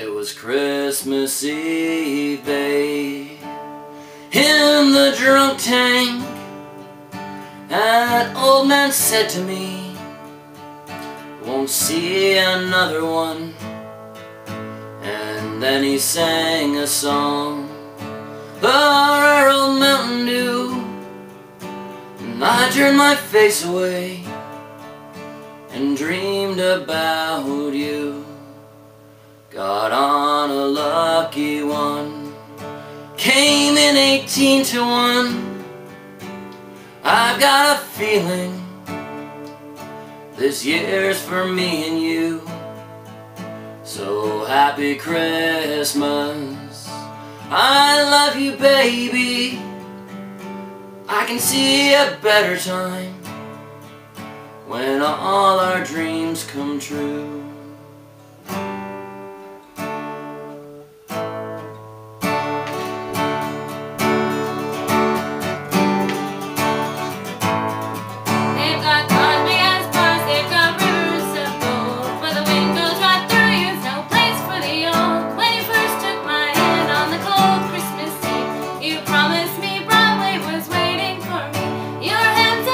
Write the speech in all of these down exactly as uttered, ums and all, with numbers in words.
It was Christmas Eve, babe, in the drunk tank. That old man said to me, won't see another one. And then he sang a song about our old Mountain Dew, and I turned my face away and dreamed about you. Got on a lucky one, came in eighteen to one. I've got a feeling this year's for me and you. So happy Christmas, I love you baby. I can see a better time when all our dreams come true.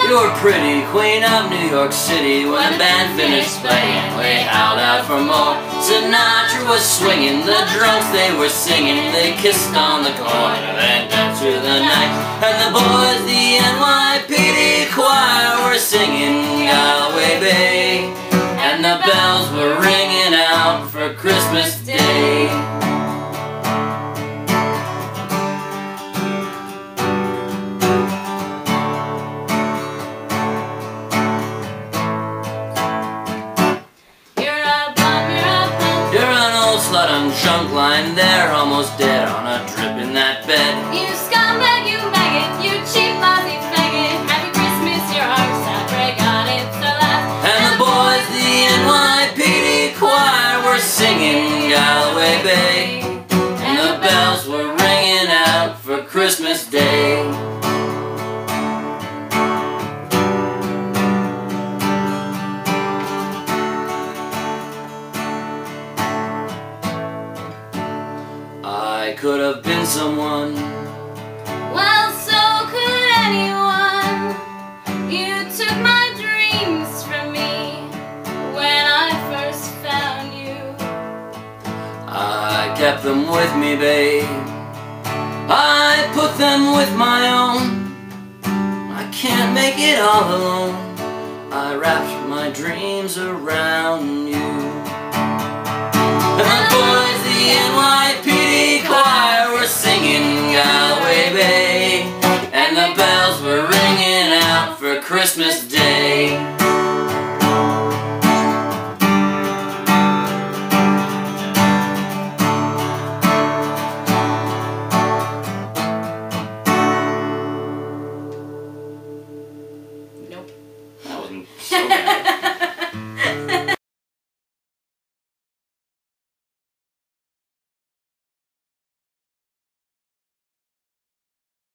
You're pretty, queen of New York City. When the band finished playing, we howled out for more. Sinatra was swinging, the drums they were singing. They kissed on the corner, they danced through the night. And the boys, the N Y P D choir, were singing Galway Bay. And the bells were ringing out for Christmas Day. Slut, I'm drunk, lying there, almost dead on a drip in that bed. You scumbag, you maggot, you cheap Aussie faggot. Happy Christmas, your heart's not break on it's the last. And the boys, the N Y P D choir, were singing Galway Bay. And the bells were ringing out for Christmas Day. I could have been someone. Well, so could anyone. You took my dreams from me when I first found you. I kept them with me, babe. I put them with my own. I can't make it all alone. I wrapped my dreams around you. And the boys, the N Y P D choir, were singing Galway Bay, and the bells were ringing out for Christmas Day.